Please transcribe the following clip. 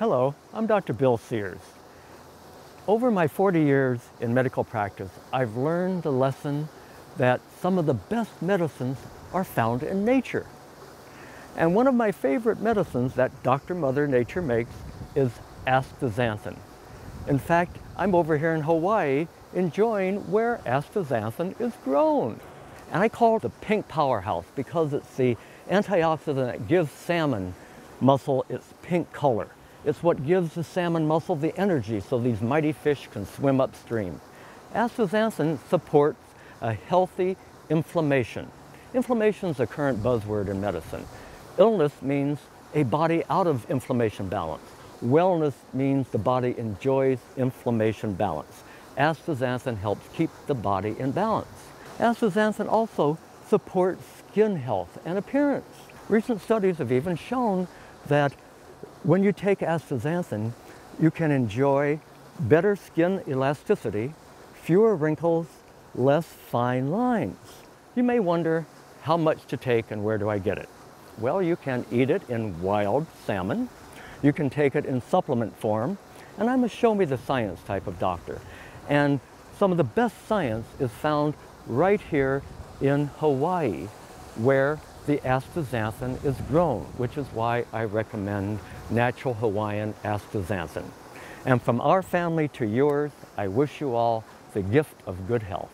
Hello, I'm Dr. Bill Sears. Over my 40 years in medical practice, I've learned the lesson that some of the best medicines are found in nature. And one of my favorite medicines that Dr. Mother Nature makes is astaxanthin. In fact, I'm over here in Hawaii enjoying where astaxanthin is grown. And I call it the pink powerhouse because it's the antioxidant that gives salmon muscle its pink color. It's what gives the salmon muscle the energy so these mighty fish can swim upstream. Astaxanthin supports a healthy inflammation. Inflammation is a current buzzword in medicine. Illness means a body out of inflammation balance. Wellness means the body enjoys inflammation balance. Astaxanthin helps keep the body in balance. Astaxanthin also supports skin health and appearance. Recent studies have even shown that when you take astaxanthin, you can enjoy better skin elasticity, fewer wrinkles, less fine lines. You may wonder how much to take and where do I get it? Well, you can eat it in wild salmon. You can take it in supplement form. And I'm a show me the science type of doctor. And some of the best science is found right here in Hawaii, where the astaxanthin is grown, which is why I recommend natural Hawaiian astaxanthin. And from our family to yours, I wish you all the gift of good health.